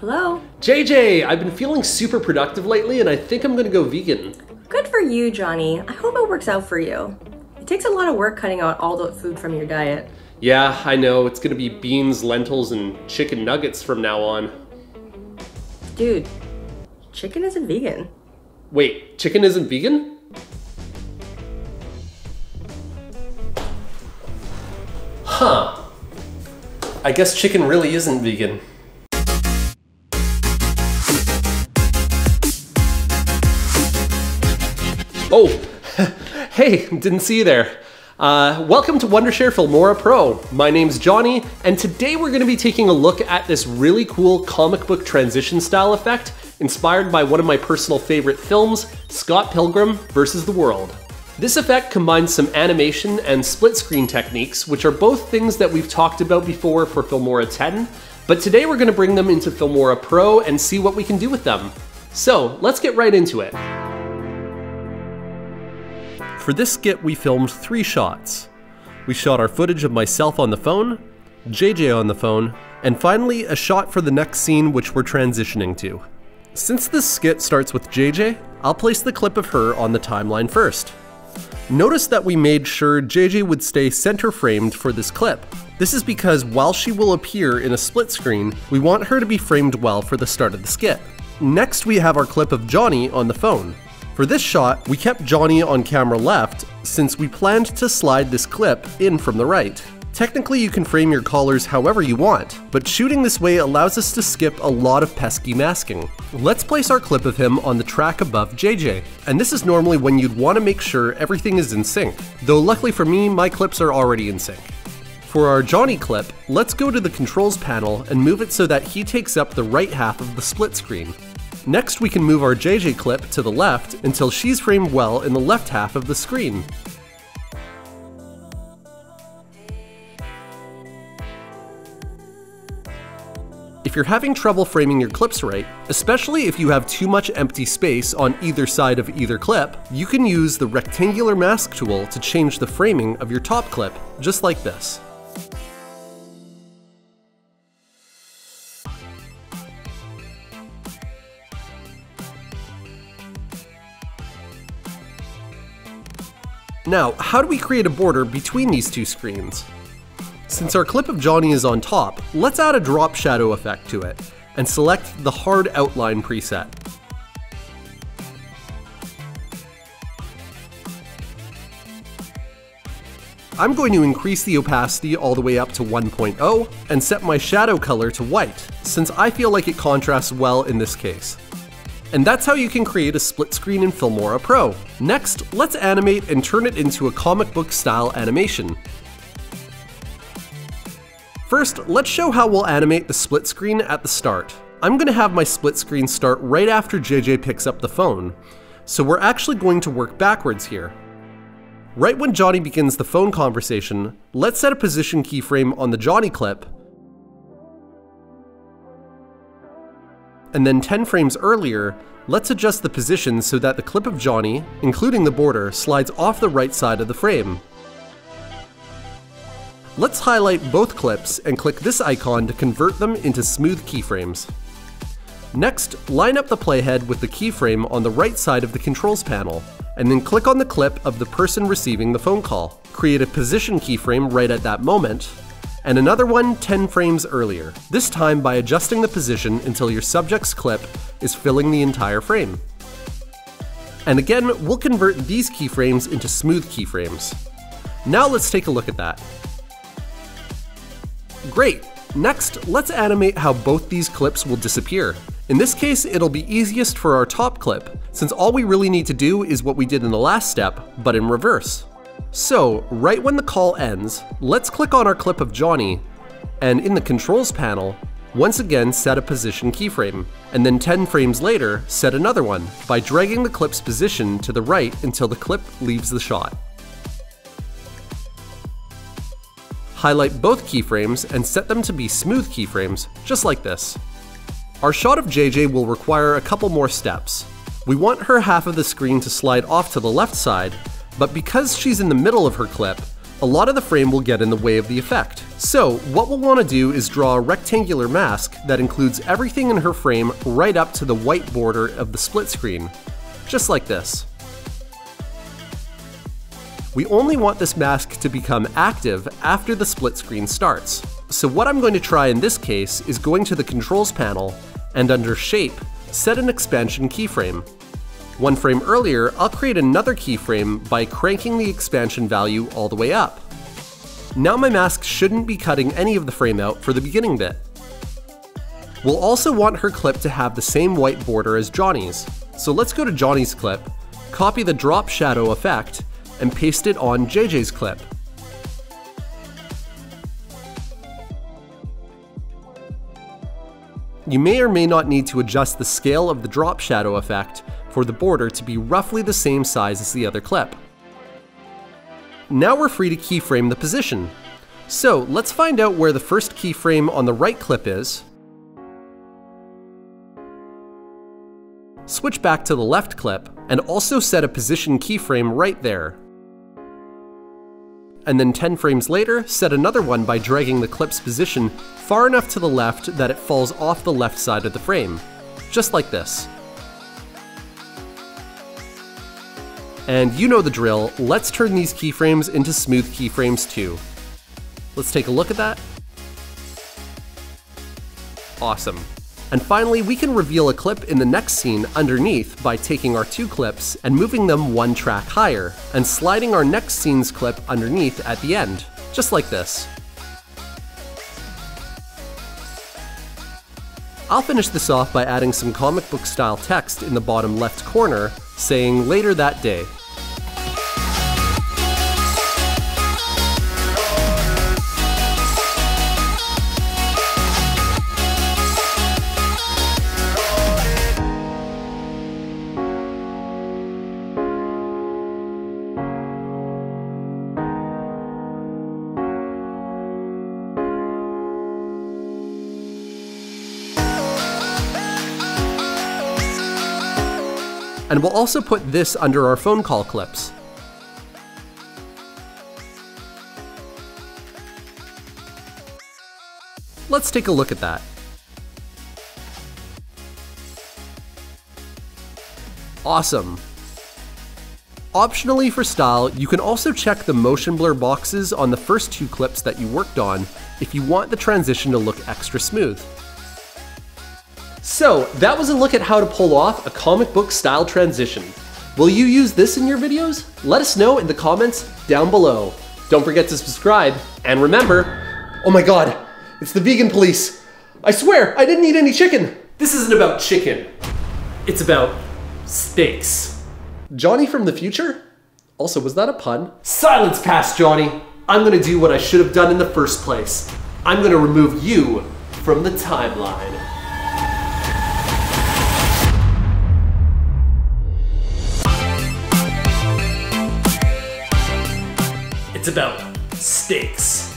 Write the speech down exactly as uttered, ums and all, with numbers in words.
Hello? J J, I've been feeling super productive lately and I think I'm gonna go vegan. Good for you, Johnny. I hope it works out for you. It takes a lot of work cutting out all the food from your diet. Yeah, I know. It's gonna be beans, lentils, and chicken nuggets from now on. Dude, chicken isn't vegan. Wait, chicken isn't vegan? Huh. I guess chicken really isn't vegan. Oh, hey, didn't see you there. Uh, welcome to Wondershare Filmora Pro. My name's Johnny, and today we're gonna be taking a look at this really cool comic book transition style effect inspired by one of my personal favorite films, Scott Pilgrim versus. The World. This effect combines some animation and split screen techniques, which are both things that we've talked about before for Filmora ten, but today we're gonna bring them into Filmora Pro and see what we can do with them. So, let's get right into it. For this skit, we filmed three shots. We shot our footage of myself on the phone, J J on the phone, and finally a shot for the next scene which we're transitioning to. Since this skit starts with J J, I'll place the clip of her on the timeline first. Notice that we made sure J J would stay center framed for this clip. This is because while she will appear in a split screen, we want her to be framed well for the start of the skit. Next, we have our clip of Johnny on the phone. For this shot, we kept Johnny on camera left since we planned to slide this clip in from the right. Technically, you can frame your callers however you want, but shooting this way allows us to skip a lot of pesky masking. Let's place our clip of him on the track above J J, and this is normally when you'd want to make sure everything is in sync, though luckily for me, my clips are already in sync. For our Johnny clip, let's go to the controls panel and move it so that he takes up the right half of the split screen. Next, we can move our J J clip to the left until she's framed well in the left half of the screen. If you're having trouble framing your clips right, especially if you have too much empty space on either side of either clip, you can use the rectangular mask tool to change the framing of your top clip, just like this. Now, how do we create a border between these two screens? Since our clip of Johnny is on top, let's add a drop shadow effect to it, and select the hard outline preset. I'm going to increase the opacity all the way up to one point zero, and set my shadow color to white, since I feel like it contrasts well in this case. And that's how you can create a split screen in Filmora Pro. Next, let's animate and turn it into a comic book style animation. First, let's show how we'll animate the split screen at the start. I'm gonna have my split screen start right after J J picks up the phone. So we're actually going to work backwards here. Right when Johnny begins the phone conversation, let's set a position keyframe on the Johnny clip, and then ten frames earlier, let's adjust the position so that the clip of Johnny, including the border, slides off the right side of the frame. Let's highlight both clips and click this icon to convert them into smooth keyframes. Next, line up the playhead with the keyframe on the right side of the controls panel, and then click on the clip of the person receiving the phone call. Create a position keyframe right at that moment, and another one ten frames earlier, this time by adjusting the position until your subject's clip is filling the entire frame. And again, we'll convert these keyframes into smooth keyframes. Now let's take a look at that. Great! Next, let's animate how both these clips will disappear. In this case, it'll be easiest for our top clip, since all we really need to do is what we did in the last step, but in reverse. So, right when the call ends, let's click on our clip of Johnny, and in the controls panel, once again set a position keyframe, and then ten frames later, set another one, by dragging the clip's position to the right until the clip leaves the shot. Highlight both keyframes and set them to be smooth keyframes, just like this. Our shot of J J will require a couple more steps. We want her half of the screen to slide off to the left side, but because she's in the middle of her clip, a lot of the frame will get in the way of the effect. So what we'll want to do is draw a rectangular mask that includes everything in her frame right up to the white border of the split screen, just like this. We only want this mask to become active after the split screen starts. So what I'm going to try in this case is going to the controls panel and under shape, set an expansion keyframe. One frame earlier, I'll create another keyframe by cranking the expansion value all the way up. Now my mask shouldn't be cutting any of the frame out for the beginning bit. We'll also want her clip to have the same white border as Johnny's. So let's go to Johnny's clip, copy the drop shadow effect, and paste it on J J's clip. You may or may not need to adjust the scale of the drop shadow effect for the border to be roughly the same size as the other clip. Now we're free to keyframe the position. So let's find out where the first keyframe on the right clip is. Switch back to the left clip and also set a position keyframe right there. And then ten frames later, set another one by dragging the clip's position far enough to the left that it falls off the left side of the frame, just like this. And you know the drill, let's turn these keyframes into smooth keyframes too. Let's take a look at that. Awesome. And finally, we can reveal a clip in the next scene underneath by taking our two clips and moving them one track higher, and sliding our next scene's clip underneath at the end, just like this. I'll finish this off by adding some comic book style text in the bottom left corner, saying later that day. And we'll also put this under our phone call clips. Let's take a look at that. Awesome. Optionally for style, you can also check the motion blur boxes on the first two clips that you worked on if you want the transition to look extra smooth. So that was a look at how to pull off a comic book style transition. Will you use this in your videos? Let us know in the comments down below. Don't forget to subscribe and remember, oh my God, it's the vegan police. I swear I didn't eat any chicken. This isn't about chicken. It's about steaks. Johnny from the future? Also, was that a pun? Silence pass, Johnny. I'm gonna do what I should have done in the first place. I'm gonna remove you from the timeline. It's about steaks.